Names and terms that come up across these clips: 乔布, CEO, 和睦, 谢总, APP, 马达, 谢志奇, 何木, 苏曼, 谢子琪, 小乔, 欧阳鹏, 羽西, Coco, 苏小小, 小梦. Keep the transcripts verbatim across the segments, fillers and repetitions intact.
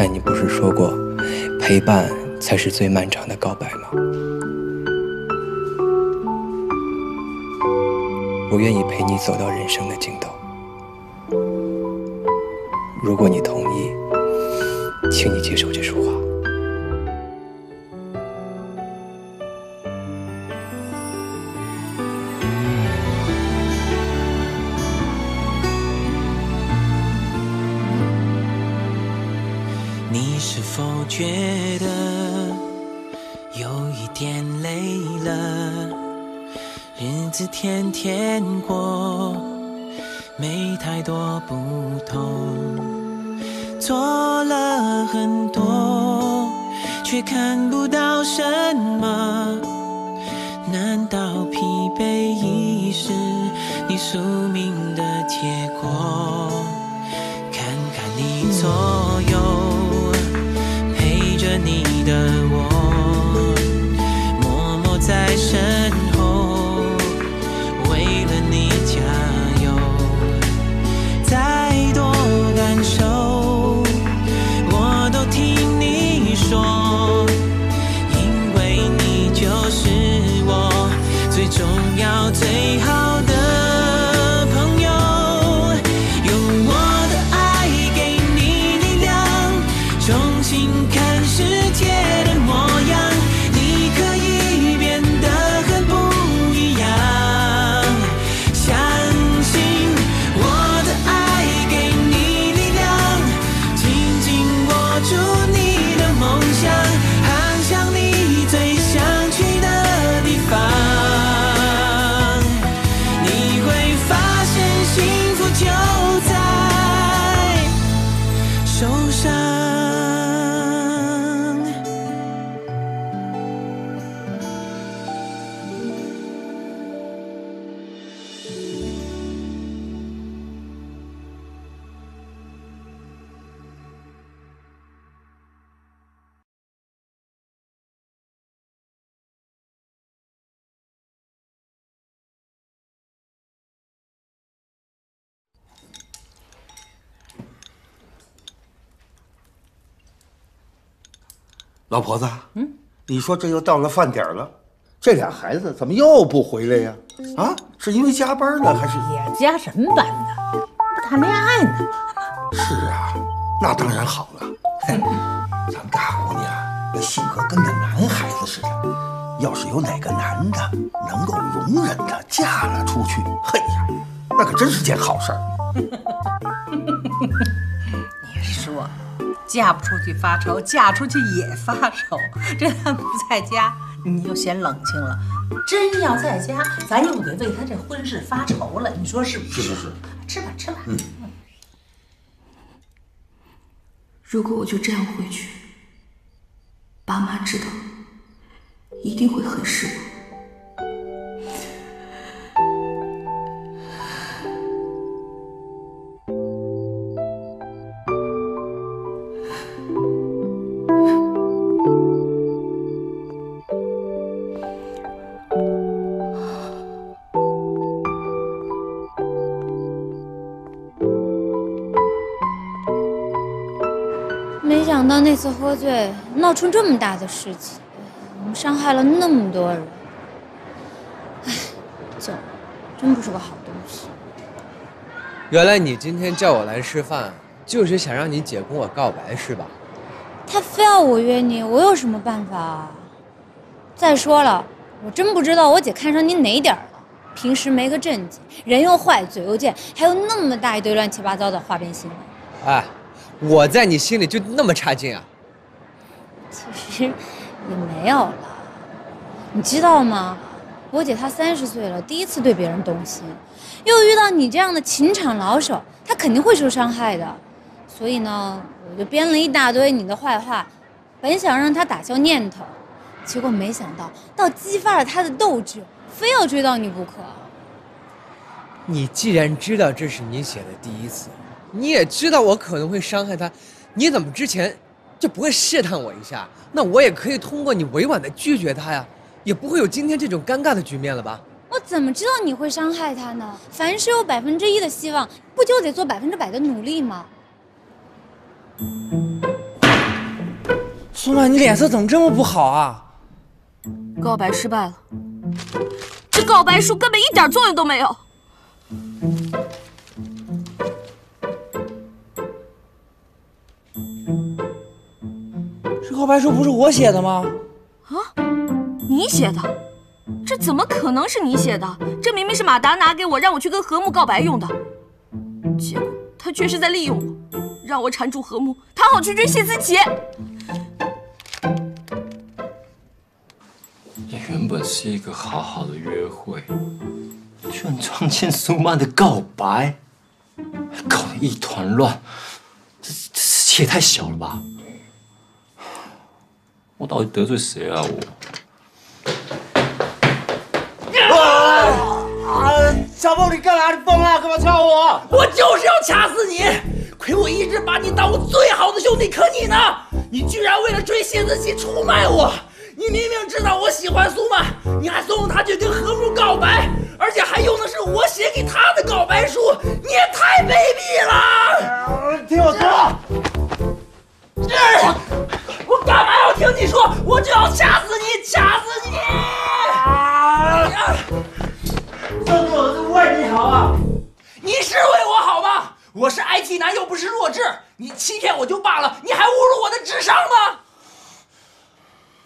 但你不是说过，陪伴才是最漫长的告白吗？我愿意陪你走到人生的尽头。如果你同意，请你接受这束花。 你是否觉得有一点累了？日子天天过，没太多不同，做了很多，却看不到什么。难道疲惫已是你宿命的结果？看看你左右。 你的我，默默在身后，为了你加油。再多感受，我都听你说，因为你就是我最重要、最好的。 老婆子，嗯，你说这又到了饭点了，这俩孩子怎么又不回来呀？啊，是因为加班呢，还是也加什么班呢？不谈恋爱呢？是啊，那当然好了。嘿，咱们大姑娘那性格跟那男孩子似的，要是有哪个男的能够容忍她，嫁了出去，嘿呀，那可真是件好事儿。你说。 嫁不出去发愁，嫁出去也发愁。这他不在家，你就嫌冷清了。真要在家，咱又得为他这婚事发愁了。你说是不是？是是是。吃吧，吃吧。嗯。如果我就这样回去，爸妈知道，一定会很失望。 那次喝醉闹出这么大的事情，我们伤害了那么多人。哎，酒真不是个好东西。原来你今天叫我来吃饭，就是想让你姐跟我告白是吧？她非要我约你，我有什么办法啊？再说了，我真不知道我姐看上你哪点了。平时没个正经，人又坏，嘴又贱，还有那么大一堆乱七八糟的花边新闻。哎。 我在你心里就那么差劲啊？其实也没有了，你知道吗？我姐她三十岁了，第一次对别人动心，又遇到你这样的情场老手，她肯定会受伤害的。所以呢，我就编了一大堆你的坏话，本想让她打消念头，结果没想到，倒激发了她的斗志，非要追到你不可。你既然知道这是你写的第一次。 你也知道我可能会伤害他，你怎么之前就不会试探我一下？那我也可以通过你委婉的拒绝他呀，也不会有今天这种尴尬的局面了吧？我怎么知道你会伤害他呢？凡是有百分之一的希望，不就得做百分之百的努力吗？苏曼，你脸色怎么这么不好啊？告白失败了，这告白书根本一点作用都没有。这告白书不是我写的吗？啊，你写的？这怎么可能是你写的？这明明是马达拿给我，让我去跟和睦告白用的，结果他却是在利用我，让我缠住和睦，他好去追谢思琪。 你原本是一个好好的约会，居然撞见苏曼的告白，搞得一团乱，这这世界也太小了吧！我到底得罪谁啊我？啊！小梦，你干啥？你疯了？干嘛掐我？我就是要掐死你！亏我一直把你当我最好的兄弟，可你呢？你居然为了追谢子琪出卖我！ 你明明知道我喜欢苏曼，你还怂恿她去跟和睦告白，而且还用的是我写给她的告白书，你也太卑鄙了！听我说，我干嘛要听你说？我就要掐死你，掐死你！啊！小主，我为你好啊，你是为我好吗？我是 I T 男，又不是弱智，你欺骗我就罢了，你还侮辱我的智商吗？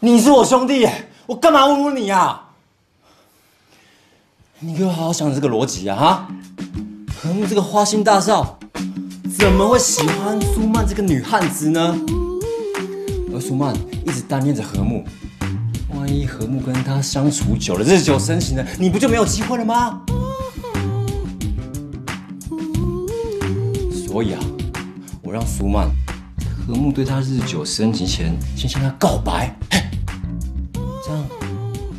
你是我兄弟，我干嘛侮辱你啊？你给我好好想想这个逻辑啊！哈，和睦这个花心大少，怎么会喜欢苏曼这个女汉子呢？而苏曼一直单恋着和睦，万一和睦跟他相处久了，日久生情了，你不就没有机会了吗？所以啊，我让苏曼、和睦对他日久生情前，先向他告白。 这样，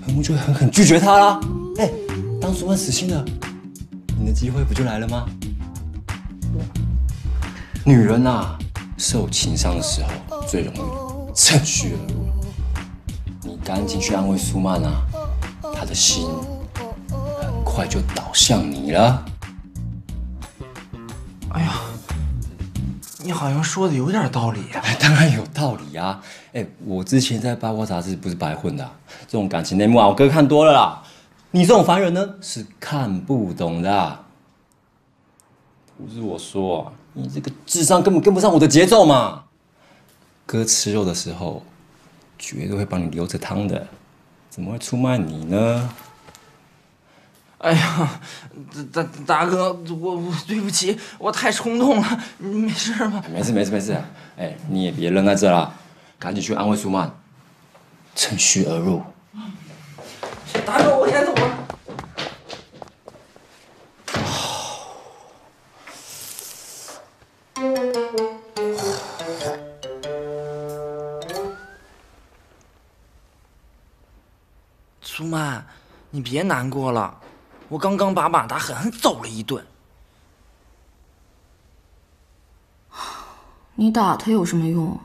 和睦就会狠狠拒绝他啦。哎，当苏曼死心了，你的机会不就来了吗？女人啊，受情伤的时候最容易趁虚而入。你赶紧去安慰苏曼啊，她的心很快就倒向你了。哎呀，你好像说的有点道理呀。当然有道理啊。 哎，我之前在八卦杂志不是白混的、啊，这种感情内幕啊，我哥看多了啦。你这种凡人呢，是看不懂的、啊。不是我说、啊，你这个智商根本跟不上我的节奏嘛。哥吃肉的时候，绝对会帮你留着汤的，怎么会出卖你呢？哎呀，大大哥，我我对不起，我太冲动了，你没事吧？没事没事没事，哎，你也别愣在这啦。 赶紧去安慰苏曼，趁虚而入。大哥，我先走了。苏曼，你别难过了，我刚刚把马达狠狠揍了一顿。你打他有什么用？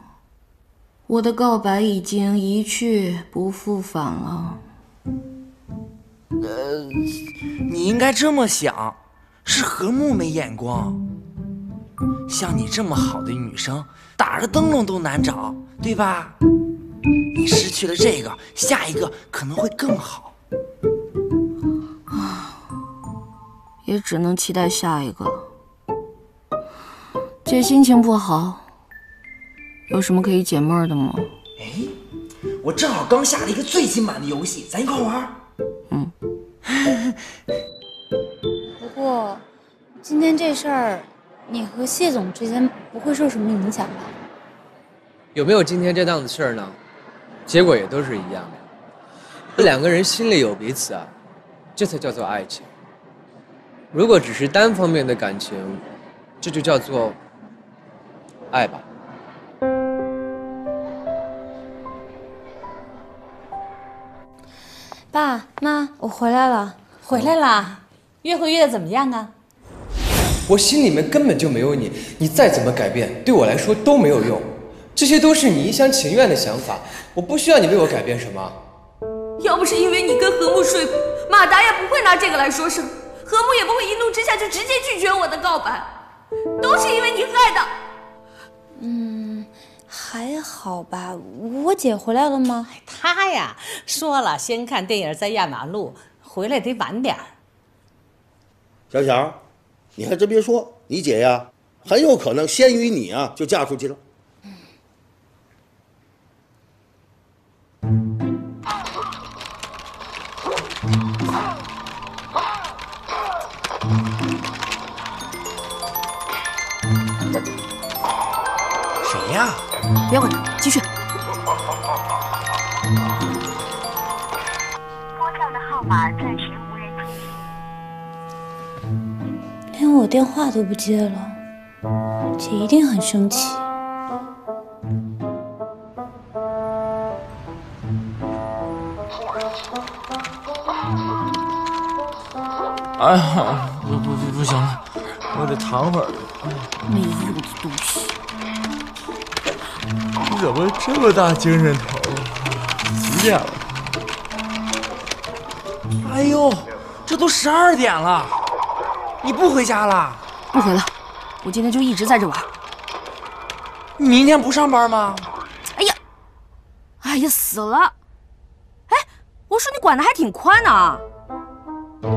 我的告白已经一去不复返了。呃，你应该这么想，是和睦没眼光。像你这么好的女生，打着灯笼都难找，对吧？你失去了这个，下一个可能会更好。也只能期待下一个了。姐心情不好。 有什么可以解闷的吗？哎，我正好刚下了一个最新版的游戏，咱一块玩。嗯。不过，今天这事儿，你和谢总之间不会受什么影响吧？有没有今天这档子事儿呢？结果也都是一样的。这两个人心里有彼此啊，这才叫做爱情。如果只是单方面的感情，这就叫做爱吧。 爸妈，我回来了，回来啦！约会约的怎么样啊？我心里面根本就没有你，你再怎么改变，对我来说都没有用。这些都是你一厢情愿的想法，我不需要你为我改变什么。要不是因为你跟和睦睡，马达也不会拿这个来说事，和睦也不会一怒之下就直接拒绝我的告白，都是因为你害的。嗯，还好吧？我姐回来了吗？她呀，说了先看电影再压马路，回来得晚点儿。小乔，你还真别说，你姐呀，很有可能先于你啊就嫁出去了。 谁呀？别管他，继续。拨叫的号码暂时无人接听。连我电话都不接了，姐一定很生气。哎呀，不不不，不行了，我得躺会儿。没用的东西。 你怎么这么大精神头？几点了？哎呦，这都十二点了，你不回家了？不回了，我今天就一直在这玩。你明天不上班吗？哎呀，哎呀，死了！哎，我说你管得还挺宽呢。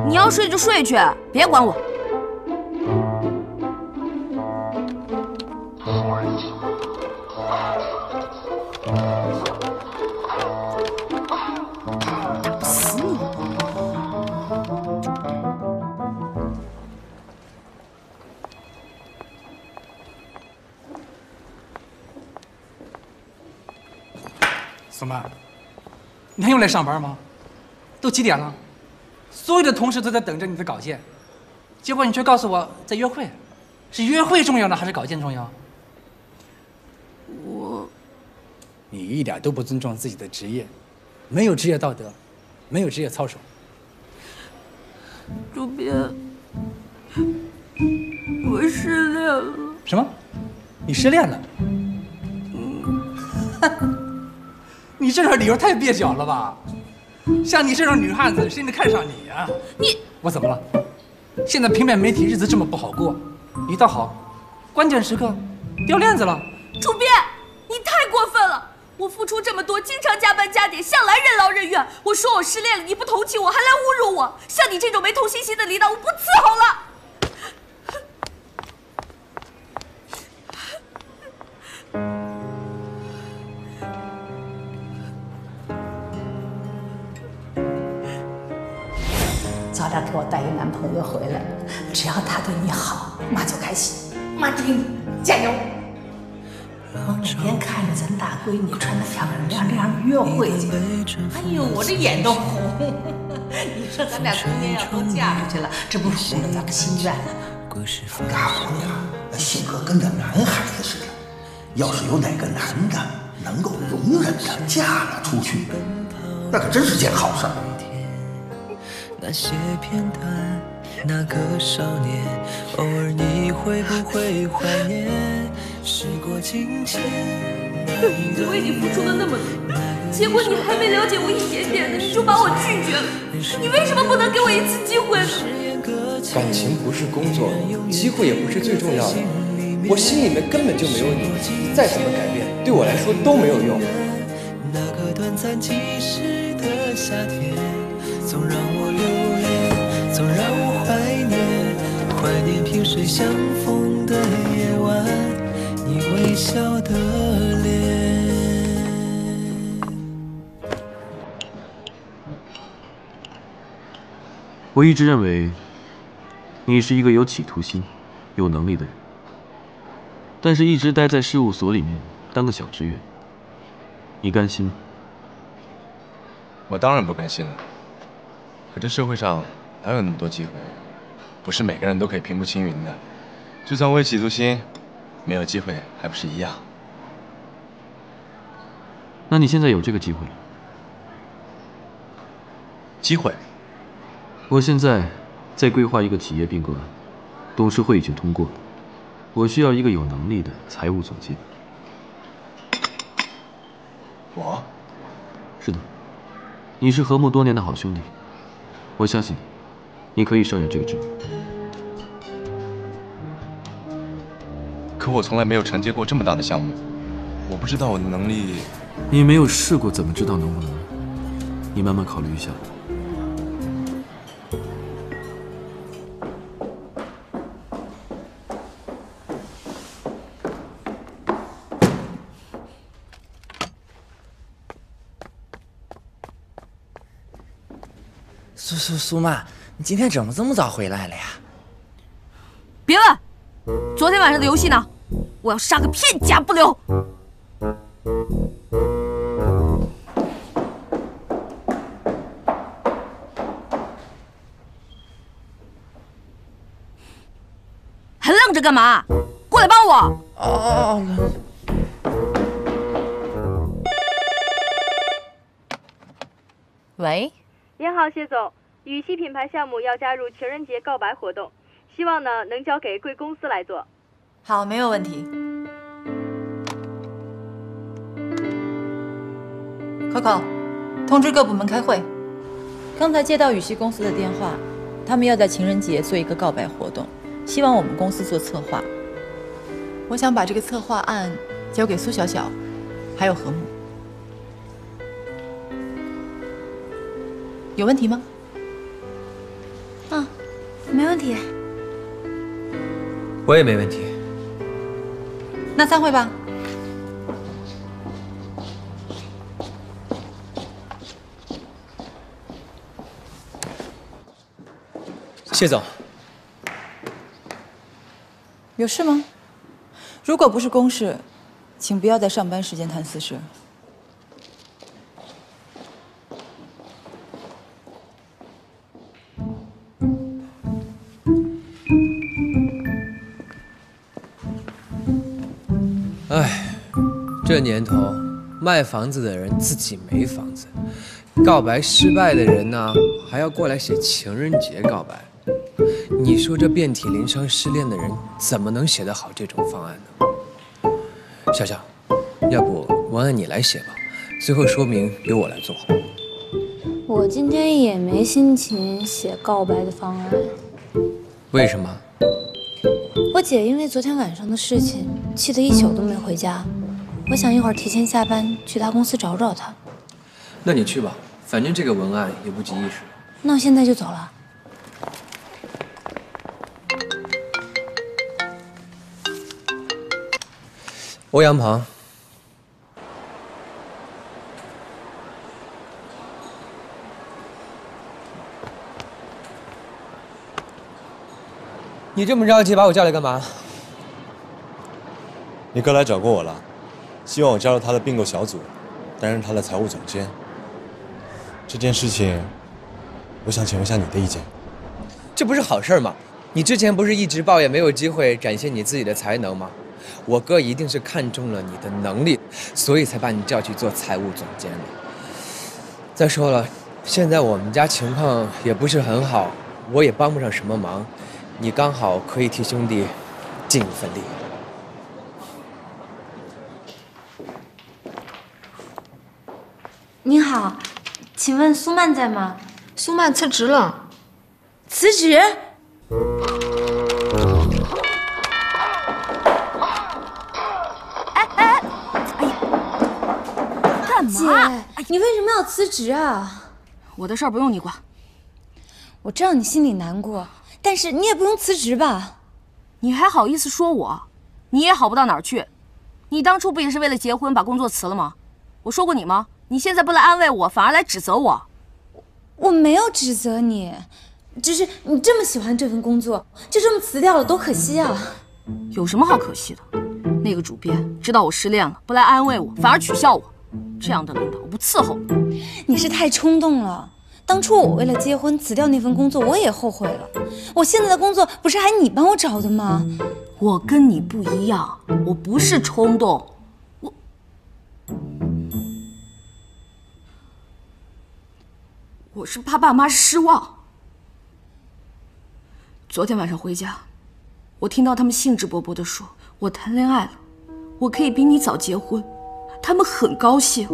你要睡就睡去，别管我。 小曼，你还用来上班吗？都几点了？所有的同事都在等着你的稿件，结果你却告诉我在约会，是约会重要呢，还是稿件重要？我，你一点都不尊重自己的职业，没有职业道德，没有职业操守。主编，我失恋了。什么？你失恋了？嗯。你这种理由太蹩脚了吧！像你这种女汉子，谁能看上你呀？你我怎么了？现在平面媒体日子这么不好过，你倒好，关键时刻掉链子了。主编，你太过分了！我付出这么多，经常加班加点，向来任劳任怨。我说我失恋了，你不同情我，还来侮辱我。像你这种没同情心的领导，我不伺候了。 咱俩给我带一男朋友回来，只要他对你好，妈就开心。妈祝你加油！我每天看着咱大闺女穿的漂漂亮亮约会去，哎呦，我这眼都红。你说咱俩姑娘要都嫁出去了，这不是糊了咱们心愿吗？大姑娘那性格跟个男孩子似的，要是有哪个男的能够容忍她嫁了出去，那可真是件好事。 那些片段，那个少年，偶尔你会不会怀念？时过境迁，我为你付出了那么多，结果你还没了解我一点点的，你就把我拒绝了，你为什么不能给我一次机会呢？感情不是工作，机会也不是最重要的。我心里面根本就没有你，你再怎么改变，对我来说都没有用。那个短暂即逝的夏天。 总让我留恋，总让我怀念，怀念萍水相逢的夜晚，你微笑的脸。我一直认为，你是一个有企图心、有能力的人，但是一直待在事务所里面当个小职员，你甘心吗？我当然不甘心了。 可这社会上哪有那么多机会？不是每个人都可以平步青云的。就算我有企图心，没有机会还不是一样？那你现在有这个机会了？机会？我现在在规划一个企业并购案，董事会已经通过了。我需要一个有能力的财务总监。我？是的，你是和睦多年的好兄弟。 我相信，你可以胜任这个职务。可我从来没有承接过这么大的项目，我不知道我的能力。你没有试过，怎么知道能不能？你慢慢考虑一下。 苏苏苏妈，你今天怎么这么早回来了呀？别问，昨天晚上的游戏呢？我要杀个片甲不留。还愣着干嘛？过来帮我！哦哦哦。 喂，您好，谢总。羽西品牌项目要加入情人节告白活动，希望呢能交给贵公司来做。好，没有问题。Coco， 通知各部门开会。刚才接到羽西公司的电话，他们要在情人节做一个告白活动，希望我们公司做策划。我想把这个策划案交给苏小小，还有何木。 有问题吗？嗯，没问题。我也没问题。那散会吧。谢总，有事吗？如果不是公事，请不要在上班时间谈私事。 这年头，卖房子的人自己没房子，告白失败的人呢，还要过来写情人节告白。你说这遍体鳞伤失恋的人，怎么能写得好这种方案呢？小小，要不文案你来写吧，最后说明由我来做。我今天也没心情写告白的方案。为什么？我姐因为昨天晚上的事情，气得一宿都没回家。 我想一会儿提前下班去他公司找找他。那你去吧，反正这个文案也不急一时。那我现在就走了。欧阳鹏，你这么着急把我叫来干嘛？你哥来找过我了。 希望我加入他的并购小组，担任他的财务总监。这件事情，我想请问一下你的意见。这不是好事吗？你之前不是一直抱怨没有机会展现你自己的才能吗？我哥一定是看中了你的能力，所以才把你叫去做财务总监的。再说了，现在我们家情况也不是很好，我也帮不上什么忙，你刚好可以替兄弟尽一份力。 您好，请问苏曼在吗？苏曼辞职了。辞职？哎哎，哎呀，干嘛？姐，你为什么要辞职啊？我的事儿不用你管。我知道你心里难过，但是你也不用辞职吧？你还好意思说我？你也好不到哪儿去。你当初不也是为了结婚把工作辞了吗？我说过你吗？ 你现在不来安慰我，反而来指责我。我没有指责你，只是你这么喜欢这份工作，就这么辞掉了，多可惜啊！有什么好可惜的？那个主编知道我失恋了，不来安慰我，反而取笑我。这样的领导，我不伺候你。你是太冲动了。当初我为了结婚辞掉那份工作，我也后悔了。我现在的工作不是还你帮我找的吗？我跟你不一样，我不是冲动，我。 我是怕爸妈失望。昨天晚上回家，我听到他们兴致勃勃地说：“我谈恋爱了，我可以比你早结婚。”他们很高兴。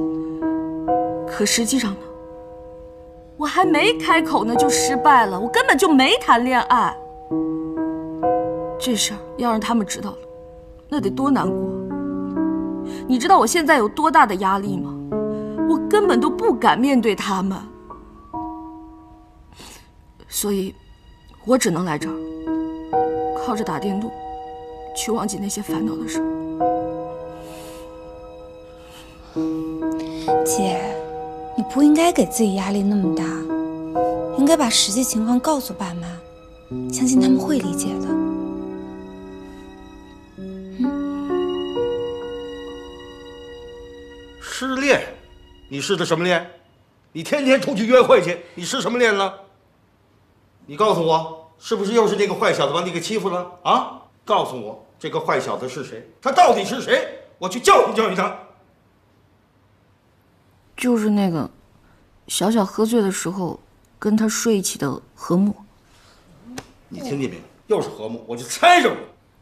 可实际上呢，我还没开口呢就失败了，我根本就没谈恋爱。这事儿要让他们知道了，那得多难过！你知道我现在有多大的压力吗？我根本都不敢面对他们，所以，我只能来这儿，靠着打电动，去忘记那些烦恼的事。姐，你不应该给自己压力那么大，应该把实际情况告诉爸妈，相信他们会理解的。 失恋，你失的什么恋？你天天出去约会去，你失什么恋了？你告诉我，是不是又是那个坏小子把你给欺负了啊？告诉我，这个坏小子是谁？他到底是谁？我去教训教训他。就是那个，小小喝醉的时候跟他睡一起的何木。你听见没有？又是何木，我就猜着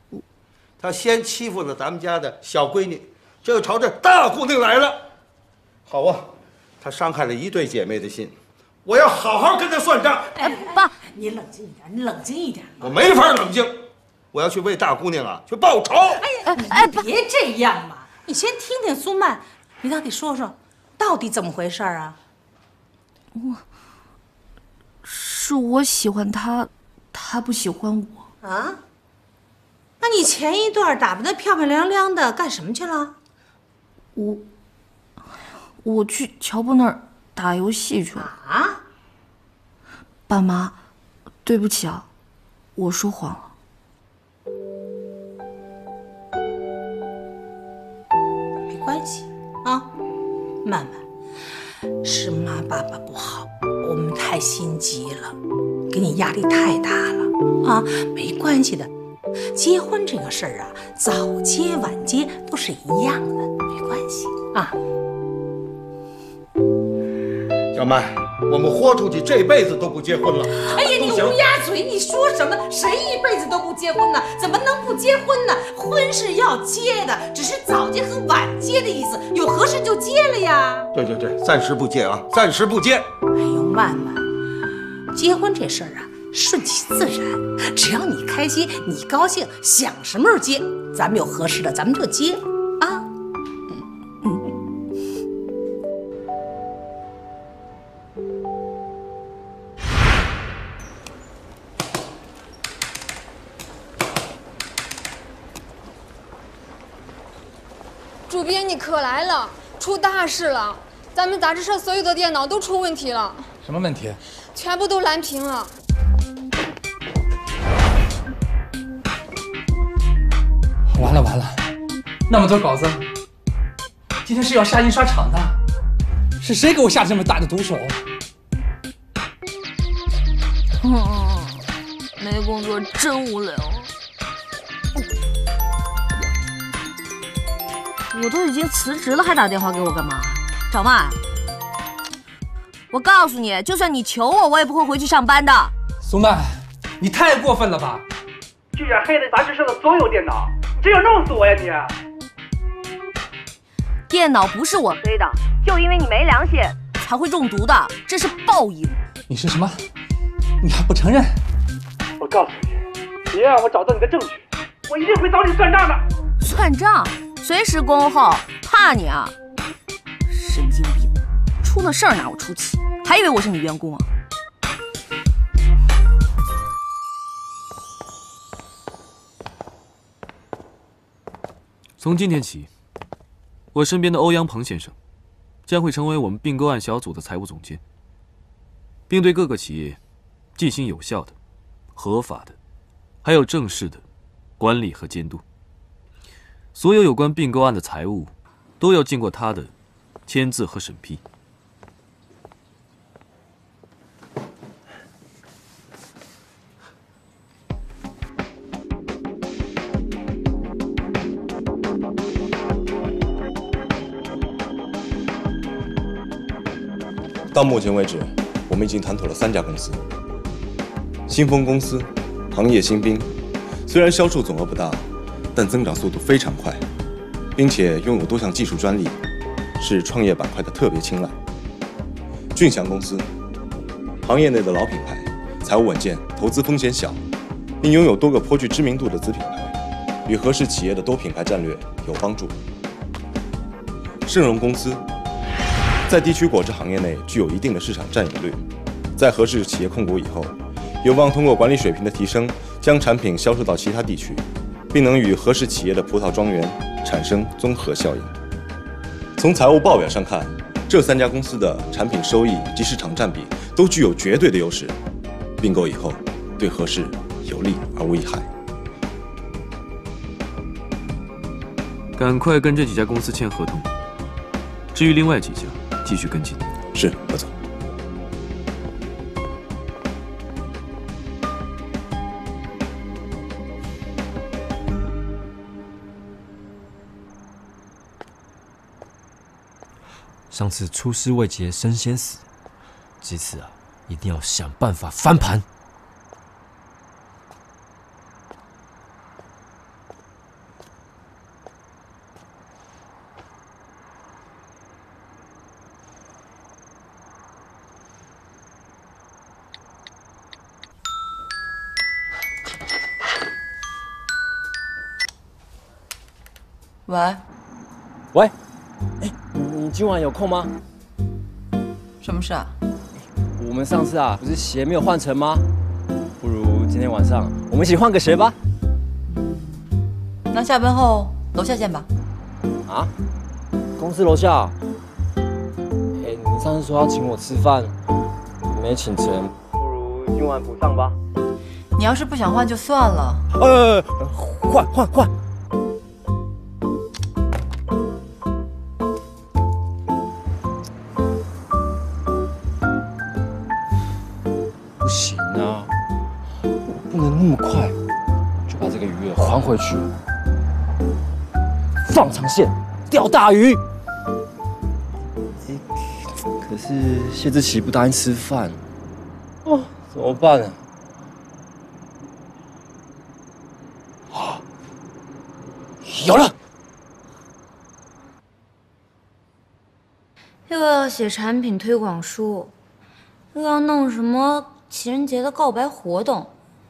我。他先欺负了咱们家的小闺女，这又朝着大姑娘来了。 好啊，他伤害了一对姐妹的心，我要好好跟他算账。哎，爸，你冷静一点，你冷静一点。我没法冷静，我要去为大姑娘啊去报仇。哎呀，哎，别这样嘛！你先听听苏曼，你到底说说，到底怎么回事啊？我，是我喜欢他，他不喜欢我啊？那你前一段打扮得漂漂亮亮的，干什么去了？我。 我去乔布那儿打游戏去了啊！爸妈，对不起啊，我说谎了。没关系啊，曼曼，是妈爸爸不好，我们太心急了，给你压力太大了啊！没关系的，结婚这个事儿啊，早结晚结都是一样的，没关系啊。 小曼，我们豁出去，这辈子都不结婚了。哎呀，你乌鸦嘴，你说什么？谁一辈子都不结婚呢？怎么能不结婚呢？婚是要结的，只是早结和晚结的意思。有合适就结了呀。对对对，暂时不结啊，暂时不结。哎呦，曼曼，结婚这事儿啊，顺其自然，只要你开心，你高兴，想什么时候结，咱们有合适的，咱们就结。 主编，你可来了，出大事了！咱们杂志社所有的电脑都出问题了。什么问题？全部都蓝屏了。完了完了，那么多稿子，今天是要下印刷厂的，是谁给我下这么大的毒手？嗯，没工作真无聊。 我都已经辞职了，还打电话给我干嘛？小曼，我告诉你，就算你求我，我也不会回去上班的。苏曼，你太过分了吧！居然黑了杂志社的所有电脑，你这要弄死我呀你！电脑不是我黑的，就因为你没良心才会中毒的，这是报应。你是什么？你还不承认？我告诉你，别让我找到你的证据，我一定会找你算账的。算账？ 随时恭候，怕你啊！神经病，出了事儿哪我出气？还以为我是你员工啊！从今天起，我身边的欧阳鹏先生将会成为我们并购案小组的财务总监，并对各个企业进行有效的、合法的，还有正式的管理和监督。 所有有关并购案的财务，都要经过他的签字和审批。到目前为止，我们已经谈妥了三家公司：新丰公司、行业新兵。虽然销售总额不大。 但增长速度非常快，并且拥有多项技术专利，是创业板块的特别青睐。俊祥公司，行业内的老品牌，财务稳健，投资风险小，并拥有多个颇具知名度的子品牌，与合适企业的多品牌战略有帮助。盛荣公司在地区果汁行业内具有一定的市场占有率，在合适企业控股以后，有望通过管理水平的提升，将产品销售到其他地区，并能与合适企业的葡萄庄园产生综合效应。从财务报表上看，这三家公司的产品收益及市场占比都具有绝对的优势。并购以后，对合适有利而无一害。赶快跟这几家公司签合同，至于另外几家，继续跟进。是，何总。 上次出师未捷身先死，这次啊，一定要想办法翻盘。喂，喂，哎。 你今晚有空吗？什么事啊？我们上次啊，不是鞋没有换成吗？不如今天晚上我们一起换个鞋吧。那下班后楼下见吧。啊？公司楼下？哎，你上次说要请我吃饭，没请成，不如今晚补上吧。你要是不想换就算了。呃，换换换。 回去，放长线钓大鱼。可是谢志奇不答应吃饭，哦，怎么办啊？啊，有了！又要写产品推广书，又要弄什么情人节的告白活动。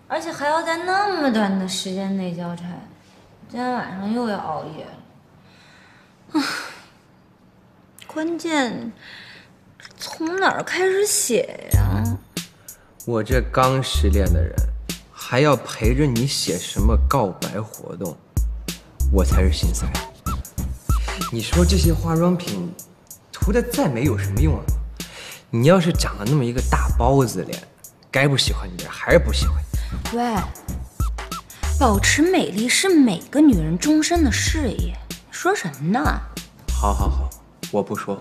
而且还要在那么短的时间内交差，今天晚上又要熬夜了。啊，关键从哪儿开始写呀？我这刚失恋的人，还要陪着你写什么告白活动？我才是心塞。你说这些化妆品涂的再美有什么用啊？你要是长了那么一个大包子脸，该不喜欢你的还是不喜欢你。 喂，保持美丽是每个女人终身的事业，你说什么呢？好，好，好，我不说。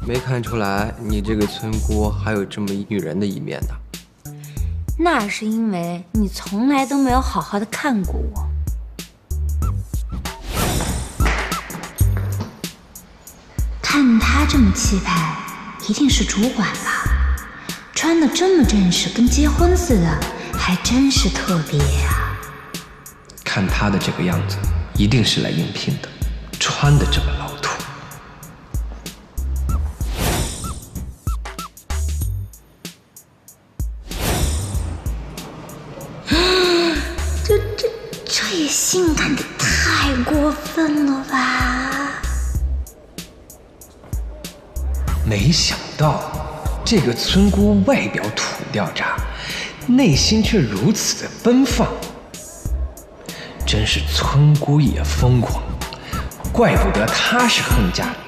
没看出来你这个村姑还有这么女人的一面呢。那是因为你从来都没有好好的看过我。看她这么气派，一定是主管吧？ 穿的这么正式，跟结婚似的，还真是特别呀、啊。看他的这个样子，一定是来应聘的，穿的这么老土。这这这也性感的太过分了吧！没想到。 这个村姑外表土掉渣，内心却如此的奔放，真是村姑也疯狂，怪不得她是恨家里。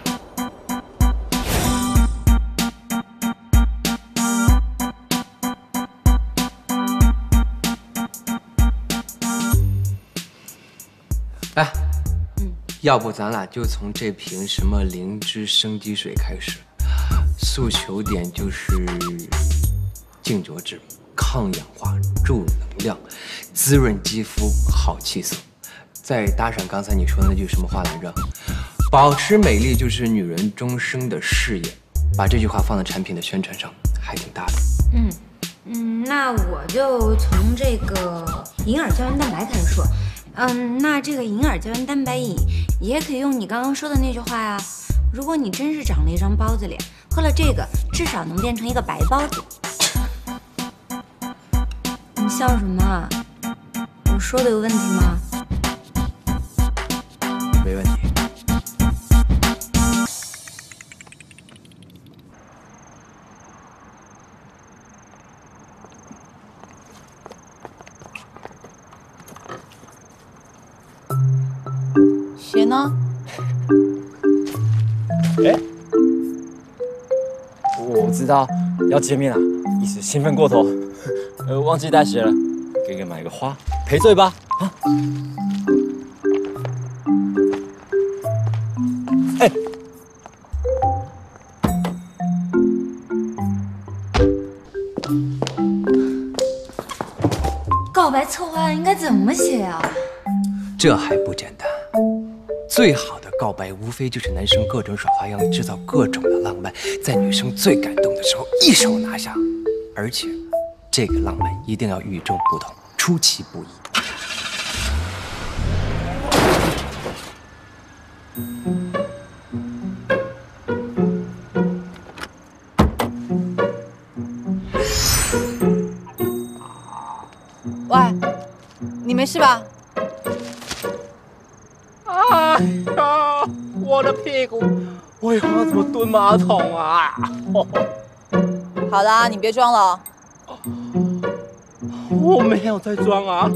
要不咱俩就从这瓶什么灵芝生肌水开始，诉求点就是净角质、抗氧化、助能量、滋润肌肤、好气色。再搭上刚才你说的那句什么话来着？保持美丽就是女人终生的事业。把这句话放在产品的宣传上，还挺搭的。嗯嗯，那我就从这个银耳胶原蛋白开始说。 嗯，那这个银耳胶原蛋白饮也可以用你刚刚说的那句话呀。如果你真是长了一张包子脸，喝了这个至少能变成一个白包子。你笑什么啊？我说的有问题吗？没问题。呢？哎，我知道要见面了，一时兴奋过头，呃，忘记带鞋了，给你买个花赔罪吧。啊！哎，告白策划应该怎么写啊？这还不简单。 最好的告白，无非就是男生各种耍花样，制造各种的浪漫，在女生最感动的时候一手拿下。而且，这个浪漫一定要与众不同，出其不意。喂，你没事吧？ 哎呀，我的屁股！我以后怎么蹲马桶啊？哦、好啦，你别装了。我没有在装啊！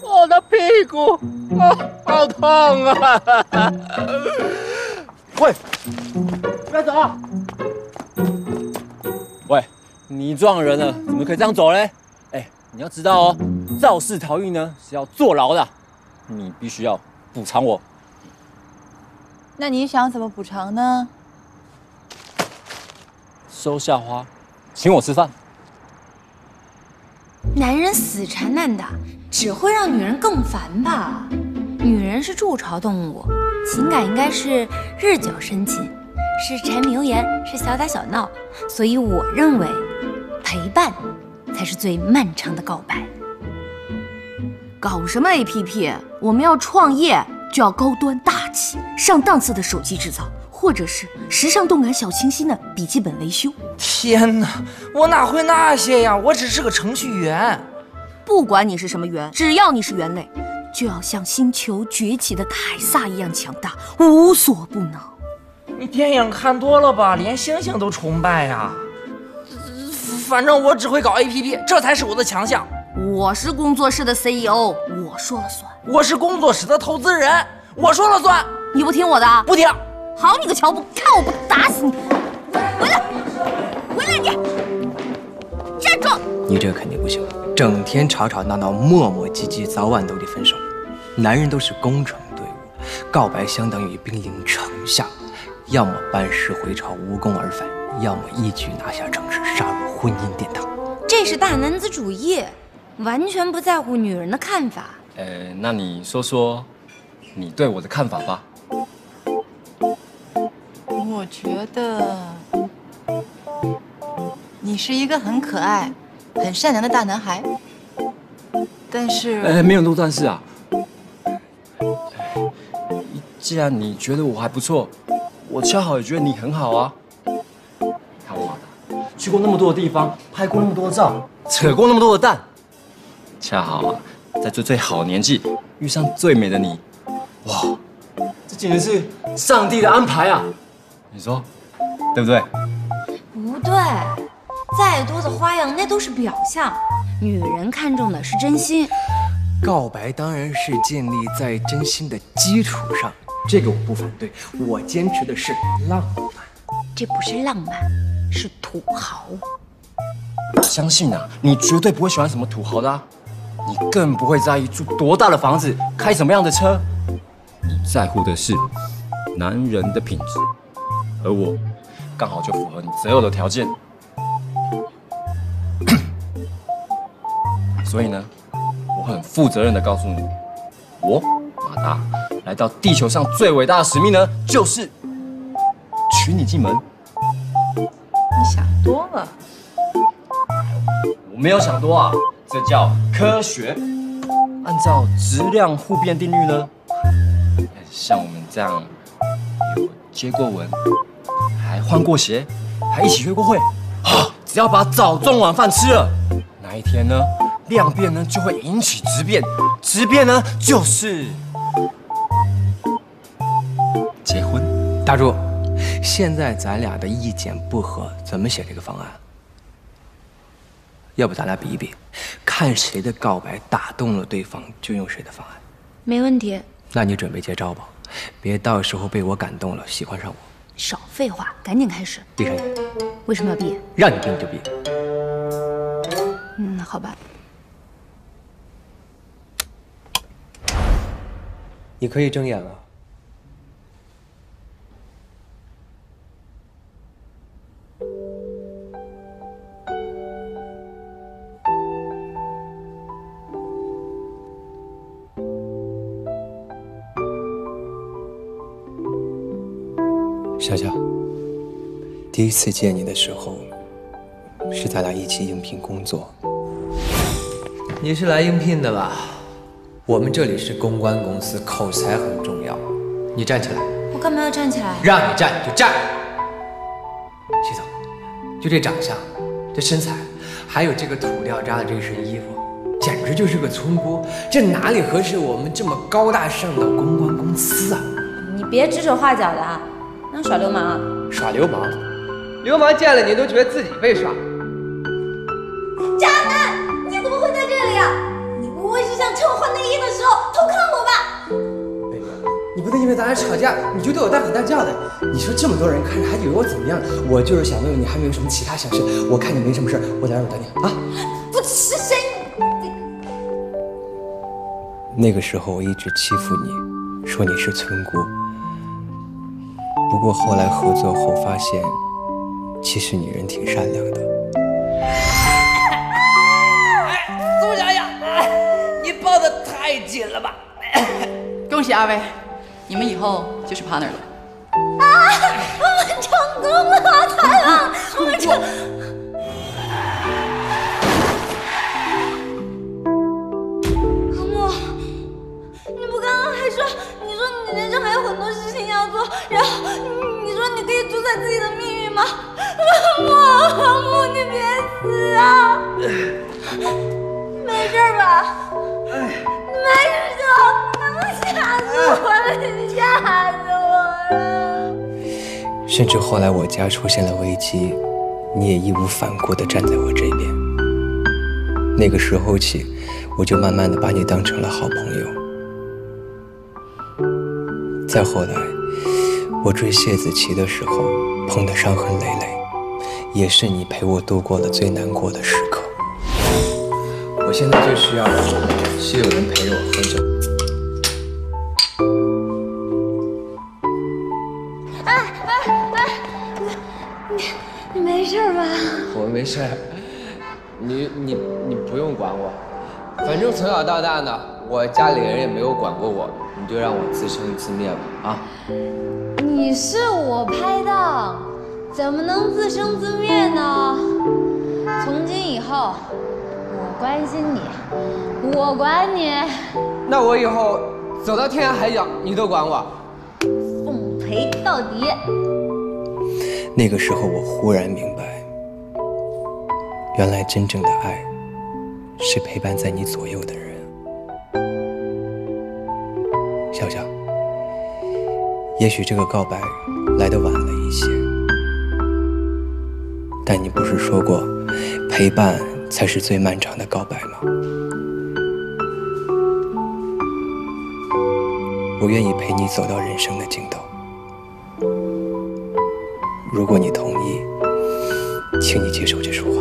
我的屁股，啊、好痛啊！喂，不要走！喂，你撞人了，怎么可以这样走嘞？哎，你要知道哦，肇事逃逸呢是要坐牢的，你必须要补偿我。 那你想怎么补偿呢？收下花，请我吃饭。男人死缠烂打，只会让女人更烦吧？女人是筑巢动物，情感应该是日久生情，是柴米油盐，是小打小闹。所以我认为，陪伴才是最漫长的告白。搞什么 A P P？ 我们要创业。 就要高端大气、上档次的手机制造，或者是时尚动感小清新的笔记本维修。天哪，我哪会那些呀？我只是个程序员。不管你是什么猿，只要你是猿类，就要像星球崛起的凯撒一样强大，无所不能。你电影看多了吧？连星星都崇拜呀。反正我只会搞 A P P， 这才是我的强项。 我是工作室的 C E O， 我说了算。我是工作室的投资人，我说了算。你不听我的？不听。好你个乔布，看我不打死你！回来，回来你！站住！你这肯定不行，整天吵吵闹闹、磨磨唧唧，早晚都得分手。男人都是工程队伍，告白相当于兵临城下，要么班师回朝无功而返，要么一举拿下城市，杀入婚姻殿堂。这是大男子主义。 完全不在乎女人的看法。呃，那你说说，你对我的看法吧。我觉得你是一个很可爱、很善良的大男孩，但是……呃，没有录但是啊。既然你觉得我还不错，我恰好也觉得你很好啊。看我的，去过那么多的地方，拍过那么多照，扯过那么多的蛋。 恰好啊，在最最好的年纪遇上最美的你，哇，这简直是上帝的安排啊！你说，对不对？不对，再多的花样那都是表象，女人看重的是真心。告白当然是建立在真心的基础上，这个我不反对，我坚持的是浪漫。这不是浪漫，是土豪。相信啊，你绝对不会喜欢什么土豪的啊。 你更不会在意住多大的房子，开什么样的车，你在乎的是男人的品质，而我刚好就符合你择偶的条件所以呢，我很负责任地告诉你，我马达来到地球上最伟大的使命呢，就是娶你进门。你想多了，我没有想多啊。 这叫科学。按照质量互变定律呢，像我们这样有接过吻，还换过鞋，还一起约过会，啊，只要把早中晚饭吃了，哪一天呢，量变呢就会引起质变，质变呢就是结婚。大柱，现在咱俩的意见不合，怎么写这个方案？ 要不咱俩比一比，看谁的告白打动了对方，就用谁的方案。没问题。那你准备接招吧？别到时候被我感动了，喜欢上我。少废话，赶紧开始。闭上眼。为什么要闭眼？让你闭你就闭。嗯，好吧。你可以睁眼了。 夏夏，第一次见你的时候，是咱俩一起应聘工作。你是来应聘的吧？我们这里是公关公司，口才很重要。你站起来。我干嘛要站起来？让你站你就站。徐总，就这长相，这身材，还有这个土掉渣的这身衣服，简直就是个村姑，这哪里合适我们这么高大上的公关公司啊？你别指手画脚的啊！ 能耍流氓啊！耍流氓，流氓见了你都觉得自己被耍。渣男，你怎么会在这里啊？你不会是想趁我换内衣的时候偷看我吧？贝贝，你不能因为咱俩吵架你就对我大喊大叫的。你说这么多人看着还以为我怎么样？我就是想问问你，还没有什么其他小事？我看你没什么事，我在这儿等你啊。不是谁？那个时候我一直欺负你，说你是村姑。 不过后来合作后发现，其实你人挺善良的。哎，苏小雅，你抱得太紧了吧！恭喜二位，你们以后就是 partner 了。啊，我们成功了，太棒！我们成。 然后你说你可以主宰自己的命运吗？阿木，阿木，你别死啊！没事吧？没事就好，吓死我了！你吓死我了！甚至后来我家出现了危机，你也义无反顾地站在我这边。那个时候起，我就慢慢地把你当成了好朋友。再后来。 我追谢子琪的时候，碰得伤痕累累，也是你陪我度过了最难过的时刻。我现在最需要的是有人陪着我喝酒。哎哎哎，你你没事吧？我没事，你你你不用管我，反正从小到大呢，我家里人也没有管过我，你就让我自生自灭吧，啊。 你是我拍档，怎么能自生自灭呢？从今以后，我关心你，我管你。那我以后走到天涯海角，你都管我。奉陪到底。那个时候，我忽然明白，原来真正的爱，是陪伴在你左右的人。小小。 也许这个告白来得晚了一些，但你不是说过，陪伴才是最漫长的告白吗？我愿意陪你走到人生的尽头。如果你同意，请你接受这束花。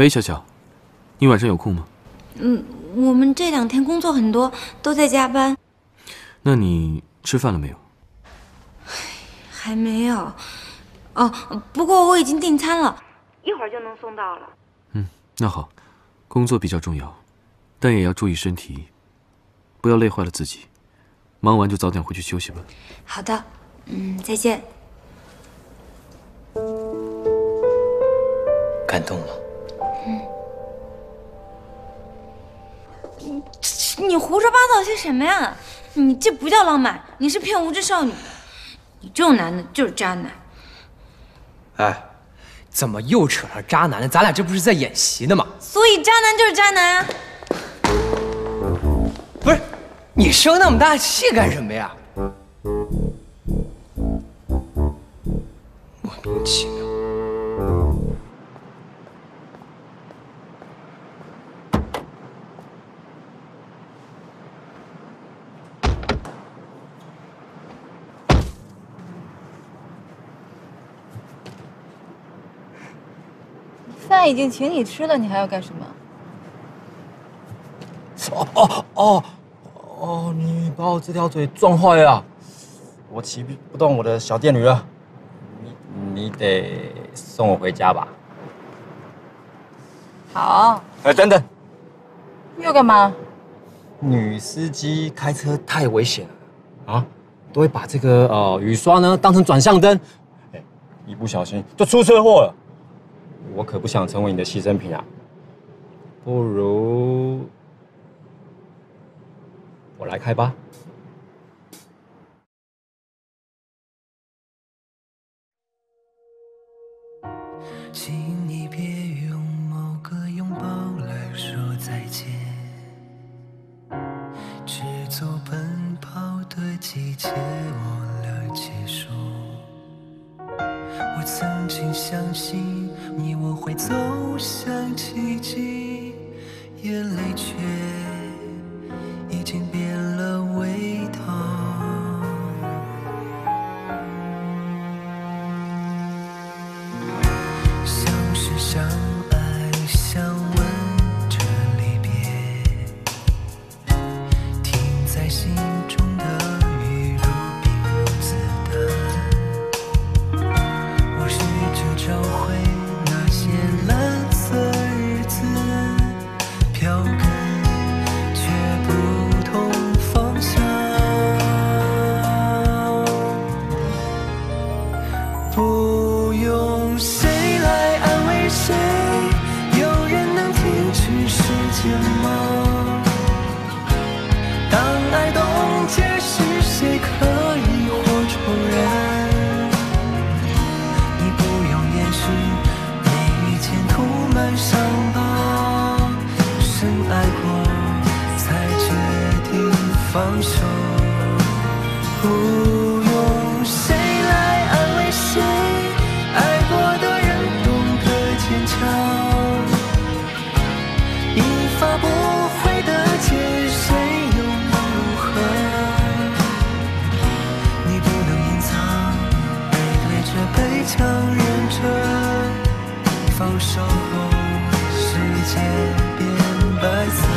喂，小小，你晚上有空吗？嗯，我们这两天工作很多，都在加班。那你吃饭了没有？还没有。哦，不过我已经订餐了，一会儿就能送到了。嗯，那好，工作比较重要，但也要注意身体，不要累坏了自己。忙完就早点回去休息吧。好的，嗯，再见。感动了。 你胡说八道些什么呀？你这不叫浪漫，你是骗无知少女。你这种男的就是渣男。哎，怎么又扯上渣男了？咱俩这不是在演习呢吗？所以渣男就是渣男啊！不是，你生那么大气干什么呀？莫名其妙。 饭已经请你吃了，你还要干什么？哦哦哦哦！你把我这条腿撞坏了，我骑不动我的小电驴了。你你得送我回家吧？好。哎，等等，又干嘛？女司机开车太危险了啊，都会把这个呃雨刷呢当成转向灯，哎，一不小心就出车祸了。 我可不想成为你的牺牲品啊！不如我来开吧。请你别用某个拥抱来说再见，只做奔跑的季节，我了解说，我曾经相信。 你我会走向奇迹，眼泪却已经变了味道。相识、相爱、相吻着离别，停在心中的雨如冰如子弹，我试着找回。 蓝色日子飘跟，却不同方向。不用谁来安慰谁，有人能停止时间吗？当爱冻结时，谁可以火重燃？你不用掩饰。 涂满伤疤，深爱过才决定放手。不用谁来安慰谁，爱过的人懂得坚强。一发不回的结，谁又能如何？你不能隐藏，背对着被强忍着。 放手后，世界变白色。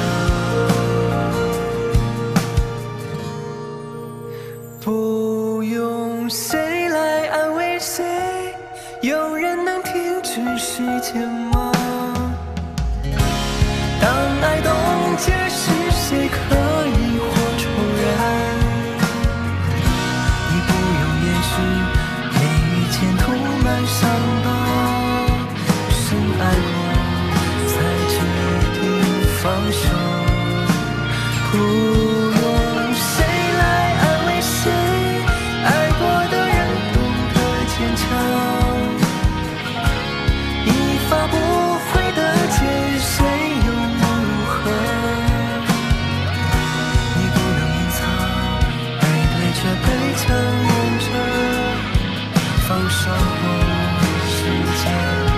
不用谁来安慰谁，有人能停止时间吗？当爱冻结时，谁可以火重燃？你不用掩饰，每一天涂满伤疤。 爱过，才决定放手。不用谁来安慰谁，爱过的人懂得坚强。一发不回的结，谁又能如何？你不能隐藏，背对着被强忍着。放手后，世界。